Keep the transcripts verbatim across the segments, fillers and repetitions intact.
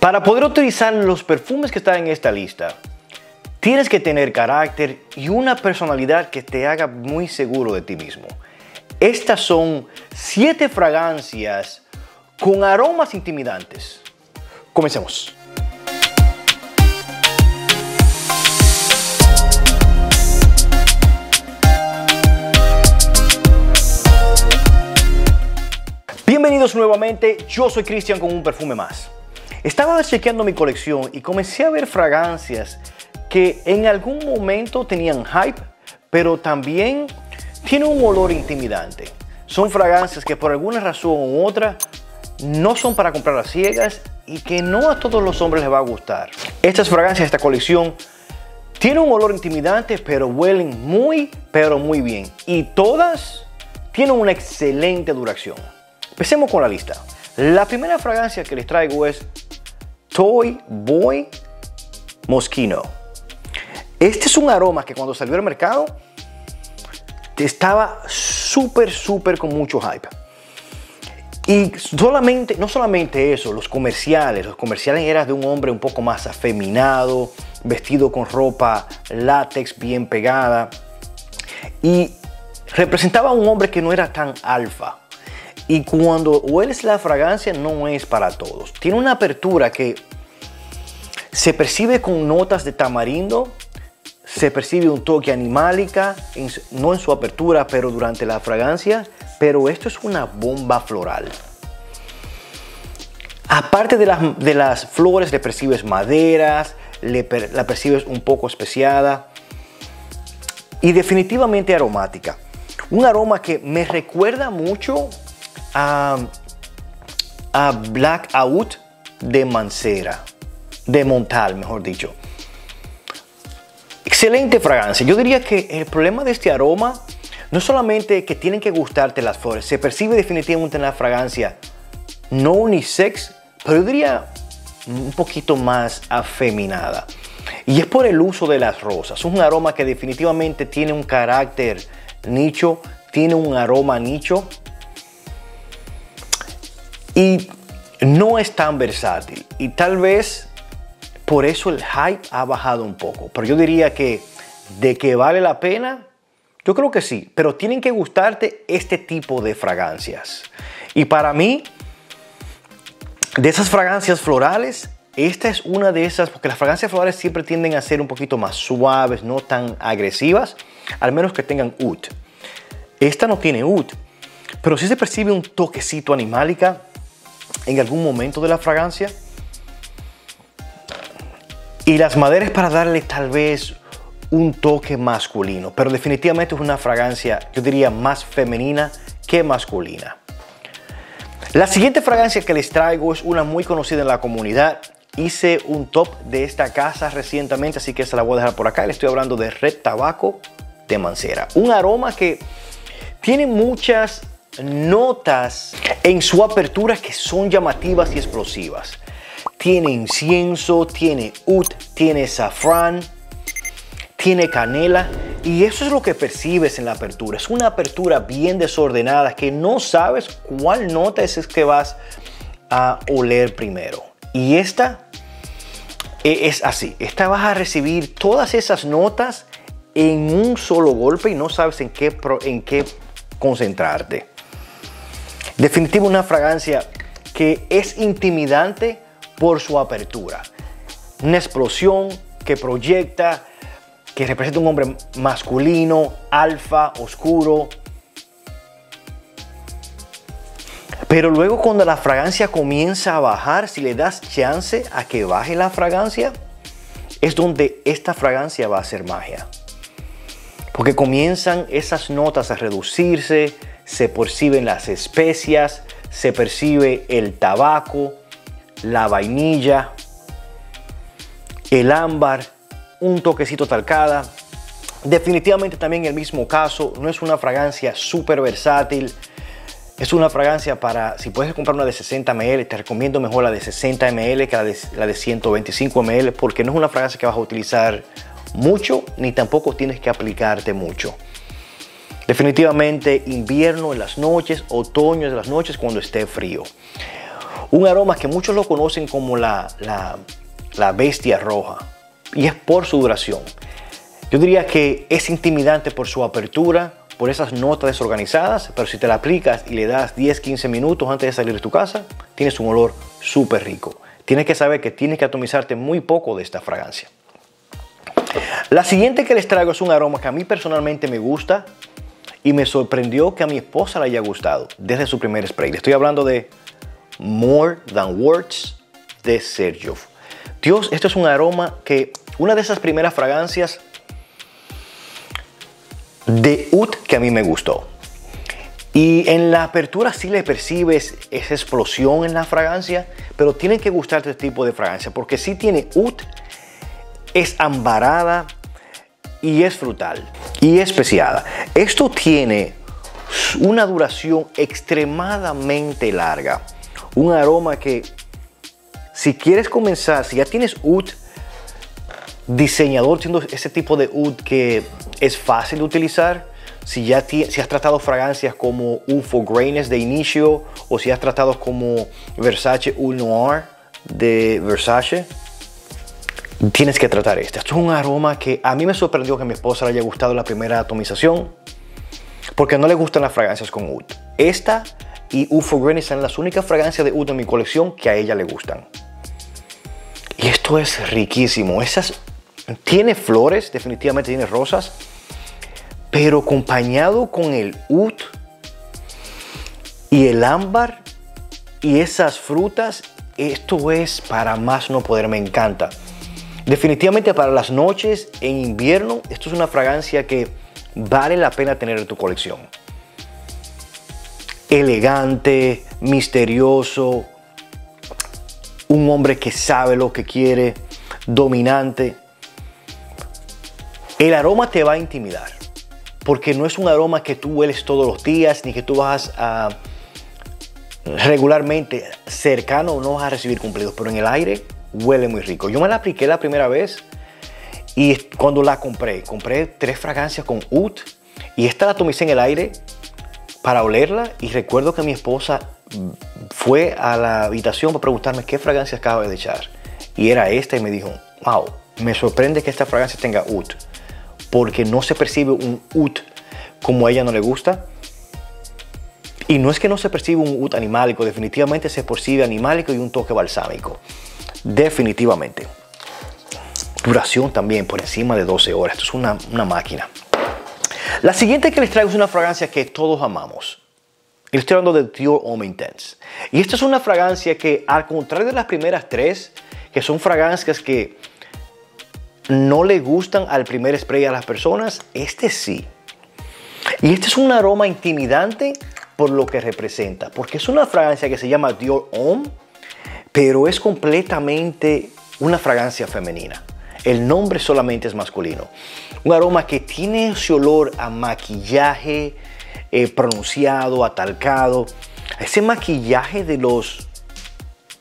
Para poder utilizar los perfumes que están en esta lista, tienes que tener carácter y una personalidad que te haga muy seguro de ti mismo. Estas son siete fragancias con aromas intimidantes. Comencemos. Bienvenidos nuevamente, yo soy Cristian con un perfume más. Estaba chequeando mi colección y comencé a ver fragancias que en algún momento tenían hype, pero también tienen un olor intimidante. Son fragancias que por alguna razón u otra no son para comprar a ciegas y que no a todos los hombres les va a gustar. Estas fragancias, esta colección, tienen un olor intimidante, pero huelen muy, pero muy bien. Y todas tienen una excelente duración. Empecemos con la lista. La primera fragancia que les traigo es Toy Boy Moschino. Este es un aroma que cuando salió al mercado estaba súper, súper con mucho hype. Y solamente, no solamente eso, los comerciales. Los comerciales eran de un hombre un poco más afeminado, vestido con ropa látex bien pegada. Y representaba a un hombre que no era tan alfa. Y cuando hueles la fragancia no es para todos. Tiene una apertura que se percibe con notas de tamarindo. Se percibe un toque animálica, en, no en su apertura, pero durante la fragancia. Pero esto es una bomba floral. Aparte de las, de las flores, le percibes maderas, le per, la percibes un poco especiada. Y definitivamente aromática. Un aroma que me recuerda mucho A, a Blackout de Mancera, de Montal, mejor dicho. Excelente fragancia. Yo diría que el problema de este aroma no es solamente que tienen que gustarte las flores, se percibe definitivamente en la fragancia no unisex, pero yo diría un poquito más afeminada. Y es por el uso de las rosas. Es un aroma que definitivamente tiene un carácter nicho, tiene un aroma nicho. Y no es tan versátil y tal vez por eso el hype ha bajado un poco. Pero yo diría que de que vale la pena, yo creo que sí. Pero tienen que gustarte este tipo de fragancias. Y para mí, de esas fragancias florales, esta es una de esas. Porque las fragancias florales siempre tienden a ser un poquito más suaves, no tan agresivas. Al menos que tengan oud. Esta no tiene oud, pero sí se percibe un toquecito animálica en algún momento de la fragancia, y las maderas para darle tal vez un toque masculino, pero definitivamente es una fragancia, yo diría, más femenina que masculina. La siguiente fragancia que les traigo es una muy conocida en la comunidad. Hice un top de esta casa recientemente, así que se la voy a dejar por acá. Le estoy hablando de Red Tabaco de Mancera, un aroma que tiene muchas notas en su apertura que son llamativas y explosivas. Tiene incienso, tiene oud, tiene azafrán, tiene canela, y eso es lo que percibes en la apertura. Es una apertura bien desordenada que no sabes cuál nota es que vas a oler primero. Y esta es así. Esta vas a recibir todas esas notas en un solo golpe y no sabes en qué, en qué concentrarte. Definitivo una fragancia que es intimidante por su apertura. Una explosión que proyecta, que representa un hombre masculino, alfa, oscuro. Pero luego cuando la fragancia comienza a bajar, si le das chance a que baje la fragancia, es donde esta fragancia va a hacer magia. Porque comienzan esas notas a reducirse. Se perciben las especias, se percibe el tabaco, la vainilla, el ámbar, un toquecito talcada. Definitivamente también el mismo caso, no es una fragancia súper versátil. Es una fragancia para, si puedes comprar una de sesenta mililitros, te recomiendo mejor la de sesenta mililitros que la de, la de ciento veinticinco mililitros, porque no es una fragancia que vas a utilizar mucho, ni tampoco tienes que aplicarte mucho. Definitivamente invierno en las noches, otoño en las noches cuando esté frío. Un aroma que muchos lo conocen como la, la, la bestia roja, y es por su duración. Yo diría que es intimidante por su apertura, por esas notas desorganizadas, pero si te la aplicas y le das diez a quince minutos antes de salir de tu casa, tienes un olor súper rico. Tienes que saber que tienes que atomizarte muy poco de esta fragancia. La siguiente que les traigo es un aroma que a mí personalmente me gusta y me sorprendió que a mi esposa le haya gustado desde su primer spray. Le estoy hablando de More Than Words de Xerjoff. Dios, esto es un aroma que una de esas primeras fragancias de oud que a mí me gustó, y en la apertura sí le percibes esa explosión en la fragancia, pero tienen que gustarte este tipo de fragancia porque sí tiene oud, es ambarada y es frutal y especiada. Esto tiene una duración extremadamente larga, un aroma que si quieres comenzar, si ya tienes oud diseñador, siendo ese tipo de oud que es fácil de utilizar, si ya ti, si has tratado fragancias como Oud for Greiness de inicio, o si has tratado como Versace oud noir de Versace, tienes que tratar este. Esto es un aroma que a mí me sorprendió que a mi esposa le haya gustado la primera atomización, porque no le gustan las fragancias con oud. Esta y Oud for Greiness son las únicas fragancias de oud en mi colección que a ella le gustan. Y esto es riquísimo. Esas tiene flores, definitivamente tiene rosas, pero acompañado con el oud y el ámbar y esas frutas, esto es para más no poder, me encanta. Definitivamente para las noches en invierno, esto es una fragancia que vale la pena tener en tu colección. Elegante, misterioso, un hombre que sabe lo que quiere, dominante. El aroma te va a intimidar, porque no es un aroma que tú hueles todos los días, ni que tú vas a regularmente cercano, no vas a recibir cumplidos, pero en el aire huele muy rico. Yo me la apliqué la primera vez y cuando la compré, compré tres fragancias con oud y esta la atomicé en el aire para olerla, y recuerdo que mi esposa fue a la habitación para preguntarme qué fragancia acaba de echar, y era esta, y me dijo, wow, me sorprende que esta fragancia tenga oud, porque no se percibe un oud como a ella no le gusta. Y no es que no se percibe un oud animálico, definitivamente se percibe animálico y un toque balsámico. Definitivamente. Duración también por encima de doce horas. Esto es una, una máquina. La siguiente que les traigo es una fragancia que todos amamos. Estoy hablando de Dior Homme Intense. Y esta es una fragancia que, al contrario de las primeras tres, que son fragancias que no le gustan al primer spray a las personas, este sí. Y este es un aroma intimidante por lo que representa, porque es una fragancia que se llama Dior Homme, pero es completamente una fragancia femenina. El nombre solamente es masculino. Un aroma que tiene ese olor a maquillaje eh, pronunciado, atalcado, ese maquillaje de los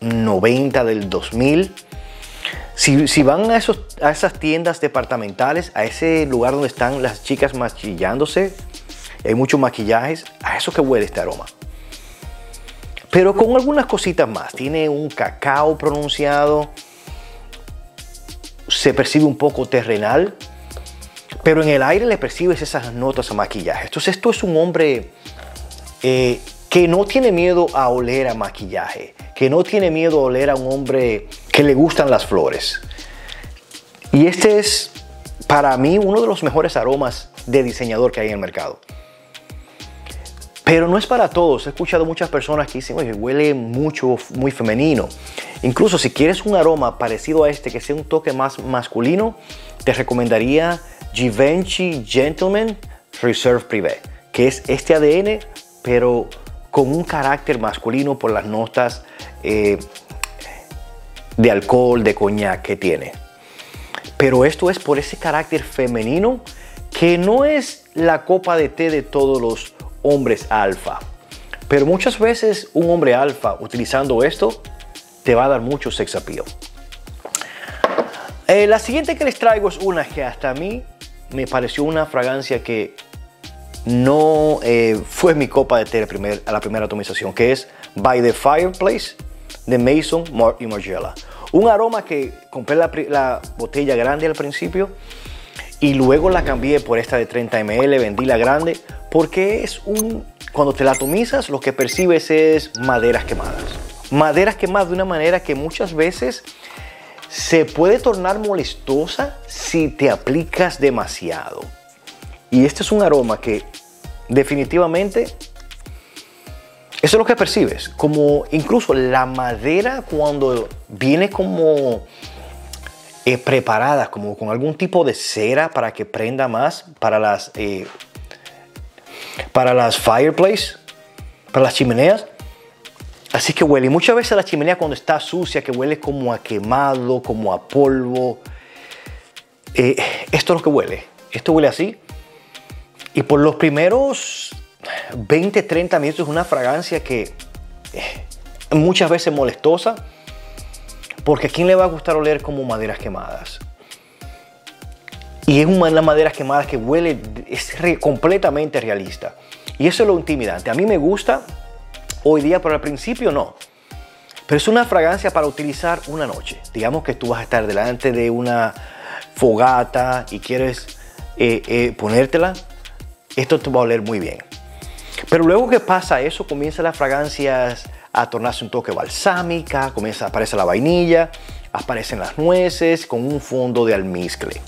noventa, del dos mil. Si, si van a, esos, a esas tiendas departamentales, a ese lugar donde están las chicas maquillándose, hay muchos maquillajes, a eso que huele este aroma. Pero con algunas cositas más. Tiene un cacao pronunciado, se percibe un poco terrenal, pero en el aire le percibes esas notas a maquillaje. Entonces esto es un hombre eh, que no tiene miedo a oler a maquillaje, que no tiene miedo a oler a un hombre que le gustan las flores. Y este es para mí uno de los mejores aromas de diseñador que hay en el mercado, pero no es para todos. He escuchado muchas personas que dicen, oye, huele mucho, muy femenino. Incluso si quieres un aroma parecido a este, que sea un toque más masculino, te recomendaría Givenchy Gentleman Reserve Privé, que es este A D N pero con un carácter masculino por las notas eh, de alcohol, de coñac que tiene. Pero esto es por ese carácter femenino que no es la copa de té de todos los hombres alfa. Pero muchas veces un hombre alfa utilizando esto te va a dar mucho sex appeal. Eh, la siguiente que les traigo es una que hasta a mí me pareció una fragancia que no eh, fue mi copa de té a la primera atomización, que es By the Fireplace de Mason, Mort y Margiela. Un aroma que compré la, la botella grande al principio y luego la cambié por esta de treinta mililitros, vendí la grande, porque es un... Cuando te la atomizas, lo que percibes es maderas quemadas. Maderas quemadas de una manera que muchas veces se puede tornar molestosa si te aplicas demasiado. Y este es un aroma que definitivamente... Eso es lo que percibes, como incluso la madera cuando viene como eh, preparada, como con algún tipo de cera para que prenda más para las, eh, para las fireplace, para las chimeneas. Así que huele. Y muchas veces la chimenea cuando está sucia, que huele como a quemado, como a polvo. Eh, esto es lo que huele. Esto huele así. Y por los primeros veinte, treinta minutos, una fragancia que eh, muchas veces molestosa, porque ¿a quién le va a gustar oler como maderas quemadas? Y es una de las maderas quemadas que huele, es re, completamente realista. Y eso es lo intimidante. A mí me gusta hoy día, pero al principio no. Pero es una fragancia para utilizar una noche. Digamos que tú vas a estar delante de una fogata y quieres eh, eh, ponértela. Esto te va a oler muy bien. Pero luego que pasa eso, comienzan las fragancias a tornarse un toque balsámica, comienza, aparece la vainilla, aparecen las nueces con un fondo de almizcle.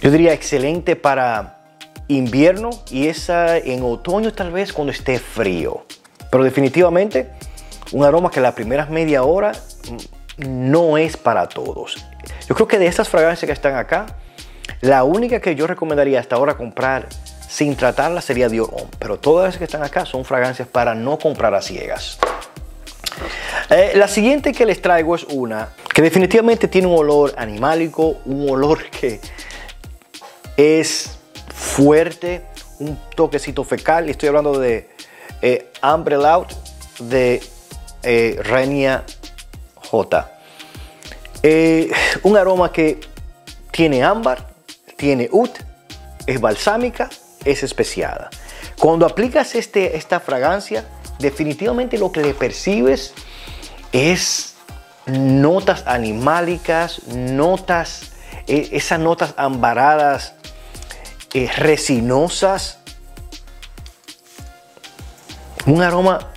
Yo diría excelente para invierno y esa en otoño tal vez cuando esté frío. Pero definitivamente un aroma que las primeras media hora no es para todos. Yo creo que de estas fragancias que están acá, la única que yo recomendaría hasta ahora comprar sin tratarla sería Dior Homme, pero todas las que están acá son fragancias para no comprar a ciegas. Eh, la siguiente que les traigo es una que definitivamente tiene un olor animálico, un olor que es fuerte, un toquecito fecal. Estoy hablando de eh, Ambre Loud de eh, Renia J. Eh, un aroma que tiene ámbar, tiene oud, es balsámica, es especiada. Cuando aplicas este, esta fragancia, definitivamente lo que le percibes es notas animálicas, notas, eh, esas notas ambaradas, eh, resinosas. Un aroma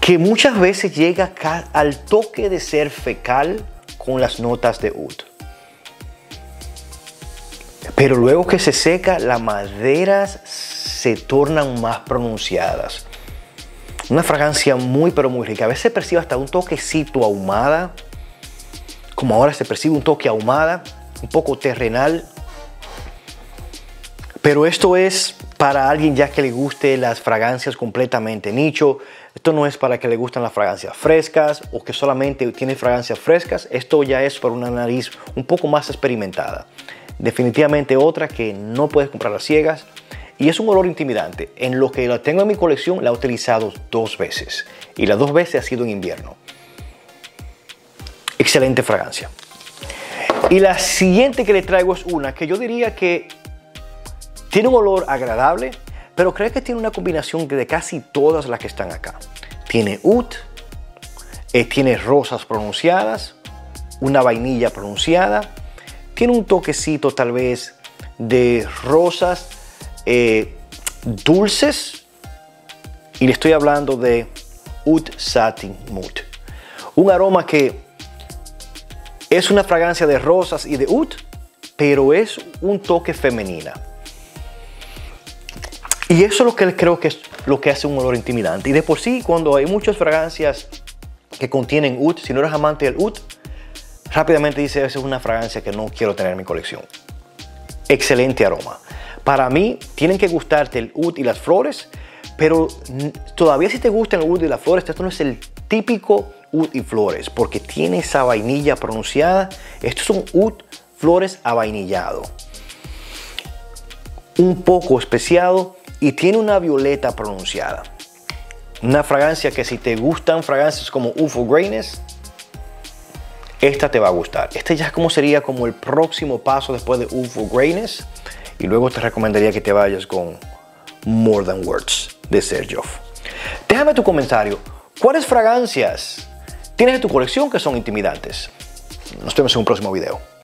que muchas veces llega al toque de ser fecal con las notas de oud. Pero luego que se seca, las maderas se tornan más pronunciadas. Una fragancia muy, pero muy rica. A veces se percibe hasta un toquecito ahumada. Como ahora se percibe un toque ahumada, un poco terrenal. Pero esto es para alguien ya que le guste las fragancias completamente nicho. Esto no es para que le gustan las fragancias frescas o que solamente tiene fragancias frescas. Esto ya es para una nariz un poco más experimentada. Definitivamente otra que no puedes comprar a ciegas y es un olor intimidante. En lo que la tengo en mi colección la he utilizado dos veces y las dos veces ha sido en invierno. Excelente fragancia. Y la siguiente que le traigo es una que yo diría que tiene un olor agradable, pero creo que tiene una combinación de casi todas las que están acá. Tiene oud, eh, tiene rosas pronunciadas, una vainilla pronunciada. Tiene un toquecito tal vez de rosas eh, dulces. Y le estoy hablando de Oud Satin Mood. Un aroma que es una fragancia de rosas y de oud, pero es un toque femenina. Y eso es lo que creo que es lo que hace un olor intimidante. Y de por sí, cuando hay muchas fragancias que contienen oud, si no eres amante del oud, rápidamente dice, esa es una fragancia que no quiero tener en mi colección. Excelente aroma. Para mí, tienen que gustarte el oud y las flores, pero todavía si te gustan el oud y las flores, esto no es el típico oud y flores, porque tiene esa vainilla pronunciada. Esto es un oud flores avainillado. Un poco especiado y tiene una violeta pronunciada. Una fragancia que si te gustan fragancias como Oud for Greiness, esta te va a gustar. Este ya como sería como el próximo paso después de Oud for Greiness. Y luego te recomendaría que te vayas con More Than Words de Xerjoff. Déjame tu comentario. ¿Cuáles fragancias tienes en tu colección que son intimidantes? Nos vemos en un próximo video.